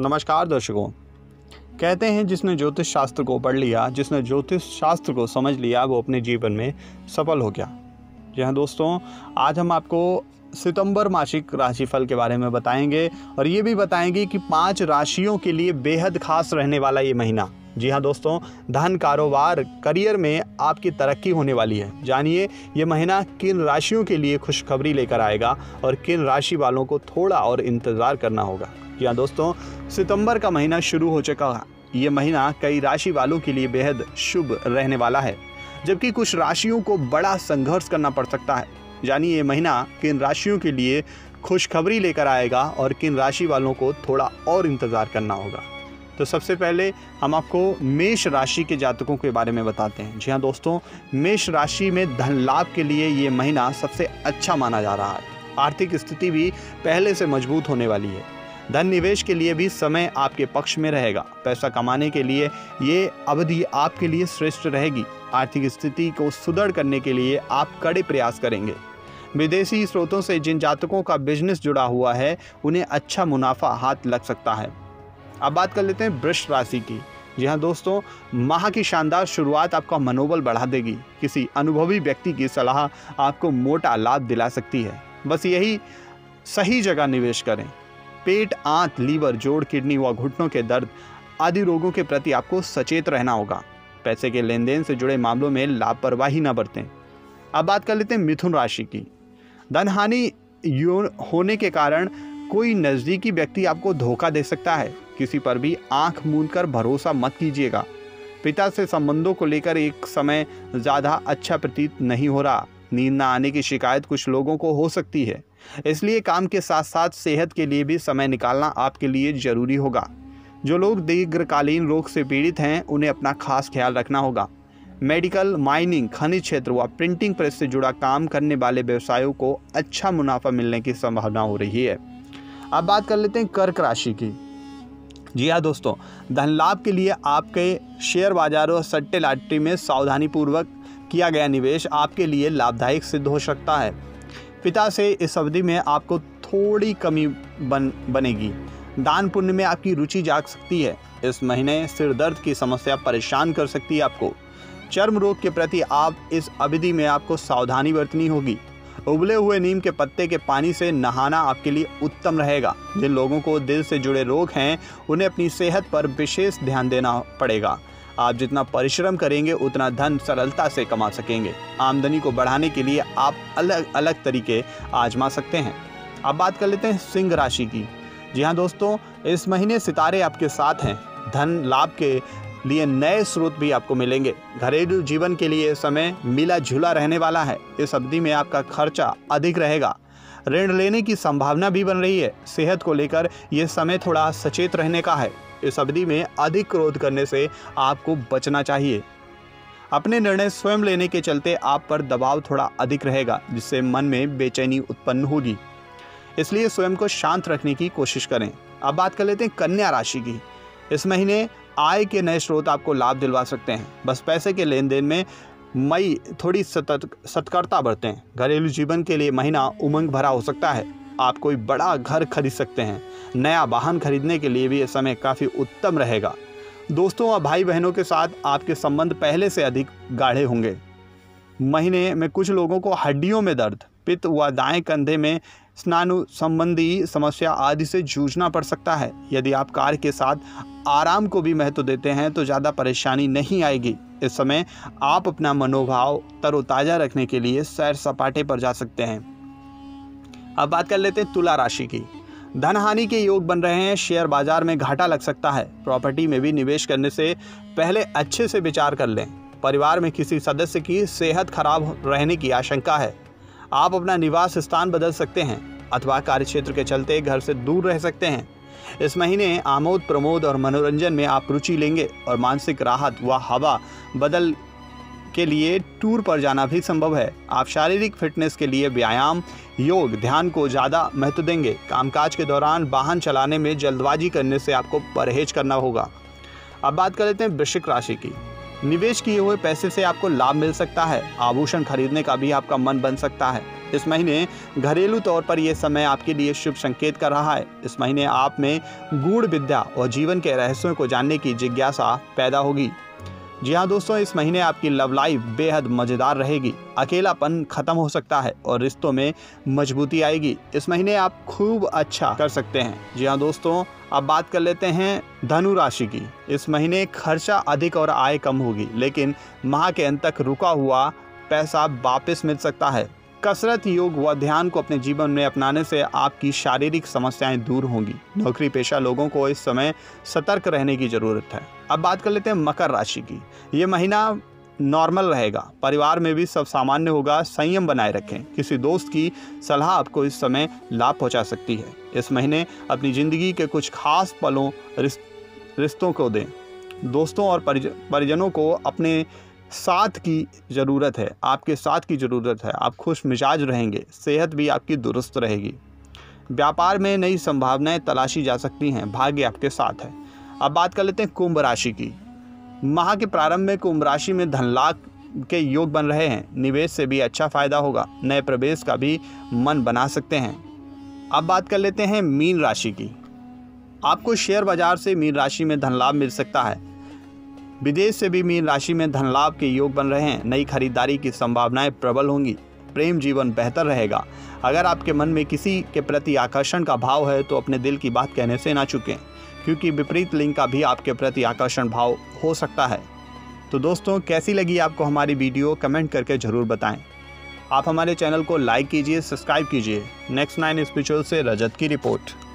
नमस्कार दर्शकों, कहते हैं जिसने ज्योतिष शास्त्र को पढ़ लिया, जिसने ज्योतिष शास्त्र को समझ लिया, वो अपने जीवन में सफल हो गया। जी हाँ दोस्तों, आज हम आपको सितंबर मासिक राशिफल के बारे में बताएंगे और ये भी बताएंगे कि 5 राशियों के लिए बेहद खास रहने वाला ये महीना। जी हाँ दोस्तों, धन, कारोबार, करियर में आपकी तरक्की होने वाली है। जानिए ये महीना किन राशियों के लिए खुशखबरी लेकर आएगा और किन राशि वालों को थोड़ा और इंतज़ार करना होगा। जी हाँ दोस्तों, सितंबर का महीना शुरू हो चुका है। ये महीना कई राशि वालों के लिए बेहद शुभ रहने वाला है, जबकि कुछ राशियों को बड़ा संघर्ष करना पड़ सकता है। जानिए ये महीना किन राशियों के लिए खुशखबरी लेकर आएगा और किन राशि वालों को थोड़ा और इंतज़ार करना होगा। तो सबसे पहले हम आपको मेष राशि के जातकों के बारे में बताते हैं। जी हाँ दोस्तों, मेष राशि में धन लाभ के लिए ये महीना सबसे अच्छा माना जा रहा है। आर्थिक स्थिति भी पहले से मजबूत होने वाली है। धन निवेश के लिए भी समय आपके पक्ष में रहेगा। पैसा कमाने के लिए ये अवधि आपके लिए श्रेष्ठ रहेगी। आर्थिक स्थिति को सुदृढ़ करने के लिए आप कड़े प्रयास करेंगे। विदेशी स्रोतों से जिन जातकों का बिजनेस जुड़ा हुआ है, उन्हें अच्छा मुनाफा हाथ लग सकता है। अब बात कर लेते हैं वृष राशि की। जी हाँ दोस्तों, माह की शानदार शुरुआत आपका मनोबल बढ़ा देगी। किसी अनुभवी व्यक्ति की सलाह आपको मोटा लाभ दिला सकती है। बस यही सही जगह निवेश करें। पेट, आंत, लीवर, जोड़, किडनी व घुटनों के दर्द आदि रोगों के प्रति आपको सचेत रहना होगा। पैसे के लेन देन से जुड़े मामलों में लापरवाही न बरतें। अब बात कर लेते हैं मिथुन राशि की। धनहानि होने के कारण कोई नज़दीकी व्यक्ति आपको धोखा दे सकता है। किसी पर भी आंख मूंद कर भरोसा मत कीजिएगा। पिता से संबंधों को लेकर एक समय ज़्यादा अच्छा प्रतीत नहीं हो रहा। नींद ना आने की शिकायत कुछ लोगों को हो सकती है, इसलिए काम के साथ साथ सेहत के लिए भी समय निकालना आपके लिए ज़रूरी होगा। जो लोग दीर्घकालीन रोग से पीड़ित हैं, उन्हें अपना खास ख्याल रखना होगा। मेडिकल, माइनिंग, खनिज क्षेत्र व प्रिंटिंग प्रेस से जुड़ा काम करने वाले व्यवसायों को अच्छा मुनाफा मिलने की संभावना हो रही है। अब बात कर लेते हैं कर्क राशि की। जी हाँ दोस्तों, धन लाभ के लिए आपके शेयर बाजार और सट्टे लाटरी में सावधानीपूर्वक किया गया निवेश आपके लिए लाभदायक सिद्ध हो सकता है। पिता से इस अवधि में आपको थोड़ी कमी बनेगी। दान पुण्य में आपकी रुचि जाग सकती है। इस महीने सिर दर्द की समस्या परेशान कर सकती है आपको। चर्म रोग के प्रति आप इस अवधि में आपको सावधानी बरतनी होगी। उबले हुए नीम के पत्ते के पानी से नहाना आपके लिए उत्तम रहेगा। जिन लोगों को दिल से जुड़े रोग हैं, उन्हें अपनी सेहत पर विशेष ध्यान देना पड़ेगा। आप जितना परिश्रम करेंगे, उतना धन सरलता से कमा सकेंगे। आमदनी को बढ़ाने के लिए आप अलग अलग तरीके आजमा सकते हैं। अब बात कर लेते हैं सिंह राशि की। जी हाँ दोस्तों, इस महीने सितारे आपके साथ हैं। धन लाभ के लिए नए स्रोत भी आपको मिलेंगे। घरेलू जीवन के लिए समय मिला जुला रहने वाला है। इस अवधि में आपका खर्चा अधिक रहेगा। ऋण लेने की संभावना भी बन रही है। सेहत को लेकर यह समय थोड़ा सचेत रहने का है। इस अवधि में अधिक क्रोध करने से आपको बचना चाहिए। अपने निर्णय स्वयं लेने के चलते आप पर दबाव थोड़ा अधिक रहेगा, जिससे मन में बेचैनी उत्पन्न होगी। इसलिए स्वयं को शांत रखने की कोशिश करें। अब बात कर लेते हैं कन्या राशि की। इस महीने आय के नए स्रोत आपको लाभ दिलवा सकते हैं। बस पैसे के लेन देन में मई थोड़ी सतर्कता बरतें। घरेलू जीवन के लिए महीना उमंग भरा हो सकता है। आप कोई बड़ा घर खरीद सकते हैं। नया वाहन खरीदने के लिए भी यह समय काफ़ी उत्तम रहेगा। दोस्तों और भाई बहनों के साथ आपके संबंध पहले से अधिक गाढ़े होंगे। महीने में कुछ लोगों को हड्डियों में दर्द, पित्त व दाएँ कंधे में स्नायु संबंधी समस्या आदि से जूझना पड़ सकता है। यदि आप कार्य के साथ आराम को भी महत्व देते हैं, तो ज़्यादा परेशानी नहीं आएगी। इस समय आप अपना मनोभाव तरोताज़ा रखने के लिए सैर सपाटे पर जा सकते हैं। अब बात कर लेते हैं तुला राशि की। धन हानि के योग बन रहे हैं। शेयर बाजार में घाटा लग सकता है। प्रॉपर्टी में भी निवेश करने से पहले अच्छे से विचार कर लें। परिवार में किसी सदस्य की सेहत खराब रहने की आशंका है। आप अपना निवास स्थान बदल सकते हैं अथवा कार्यक्षेत्र के चलते घर से दूर रह सकते हैं। इस महीने आमोद प्रमोद और मनोरंजन में आप रुचि लेंगे और मानसिक राहत व हवा बदल के लिए टूर पर जाना भी संभव है। आप शारीरिक फिटनेस के लिए व्यायाम, योग, ध्यान को ज़्यादा महत्व देंगे। कामकाज के दौरान वाहन चलाने में जल्दबाजी करने से आपको परहेज करना होगा। अब बात कर लेते हैं वृश्चिक राशि की। निवेश किए हुए पैसे से आपको लाभ मिल सकता है। आभूषण खरीदने का भी आपका मन बन सकता है। इस महीने घरेलू तौर पर यह समय आपके लिए शुभ संकेत कर रहा है। इस महीने आप में गूढ़ विद्या और जीवन के रहस्यों को जानने की जिज्ञासा पैदा होगी। जी हाँ दोस्तों, इस महीने आपकी लव लाइफ बेहद मज़ेदार रहेगी। अकेलापन खत्म हो सकता है और रिश्तों में मजबूती आएगी। इस महीने आप खूब अच्छा कर सकते हैं। जी हाँ दोस्तों, अब बात कर लेते हैं धनु राशि की। इस महीने खर्चा अधिक और आय कम होगी, लेकिन माह के अंत तक रुका हुआ पैसा वापस मिल सकता है। कसरत, योग व ध्यान को अपने जीवन में अपनाने से आपकी शारीरिक समस्याएं दूर होंगी। नौकरी पेशा लोगों को इस समय सतर्क रहने की ज़रूरत है। अब बात कर लेते हैं मकर राशि की। ये महीना नॉर्मल रहेगा। परिवार में भी सब सामान्य होगा। संयम बनाए रखें। किसी दोस्त की सलाह आपको इस समय लाभ पहुंचा सकती है। इस महीने अपनी ज़िंदगी के कुछ खास पलों रिश्तों को दें। दोस्तों और परिजनों को अपने साथ की ज़रूरत है, आपके साथ की ज़रूरत है। आप खुश मिजाज रहेंगे। सेहत भी आपकी दुरुस्त रहेगी। व्यापार में नई संभावनाएं तलाशी जा सकती हैं। भाग्य आपके साथ है। अब बात कर लेते हैं कुंभ राशि की। माह के प्रारंभ में कुंभ राशि में धन लाभ के योग बन रहे हैं। निवेश से भी अच्छा फ़ायदा होगा। नए प्रवेश का भी मन बना सकते हैं। अब बात कर लेते हैं मीन राशि की। आपको शेयर बाजार से मीन राशि में धन लाभ मिल सकता है। विदेश से भी मीन राशि में धन लाभ के योग बन रहे हैं। नई खरीदारी की संभावनाएं प्रबल होंगी। प्रेम जीवन बेहतर रहेगा। अगर आपके मन में किसी के प्रति आकर्षण का भाव है तो अपने दिल की बात कहने से ना चूकें, क्योंकि विपरीत लिंग का भी आपके प्रति आकर्षण भाव हो सकता है। तो दोस्तों, कैसी लगी आपको हमारी वीडियो? कमेंट करके ज़रूर बताएँ। आप हमारे चैनल को लाइक कीजिए, सब्सक्राइब कीजिए। नेक्स्ट9 स्पिरिचुअल से रजत की रिपोर्ट।